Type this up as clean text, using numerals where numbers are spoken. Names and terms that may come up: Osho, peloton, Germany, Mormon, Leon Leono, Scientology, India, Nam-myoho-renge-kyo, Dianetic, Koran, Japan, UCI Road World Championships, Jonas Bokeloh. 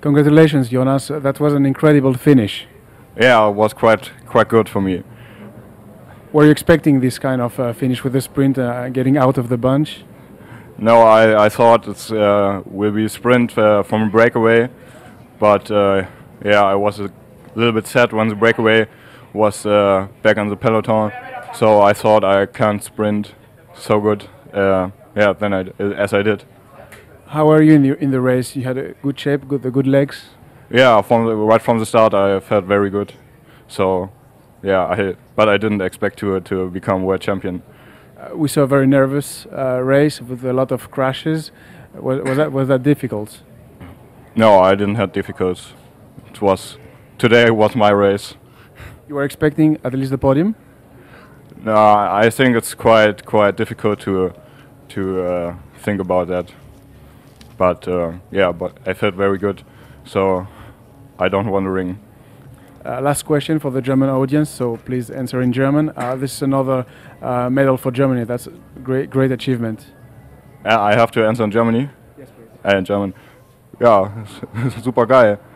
Congratulations, Jonas. That was an incredible finish. Yeah, it was quite good for me. Were you expecting this kind of finish with the sprint, getting out of the bunch? No, I thought it will be a sprint from a breakaway, but yeah, I was a little bit sad when the breakaway was back on the peloton, so I thought I can't sprint so good. Yeah, then as I did. How are you in the race? You had a good shape, the good legs. Yeah, right from the start, I felt very good. So, yeah, but I didn't expect to become world champion. We saw a very nervous race with a lot of crashes. Was that difficult? No, I didn't have difficulties. Today was my race. You were expecting at least the podium? No, I think it's quite difficult to think about that. But yeah, but I felt very good, so I don't want to ring. Last question for the German audience, so please answer in German. This is another medal for Germany. That's a great achievement. I have to answer in Germany? Yes, please. In German. Yeah, super geil.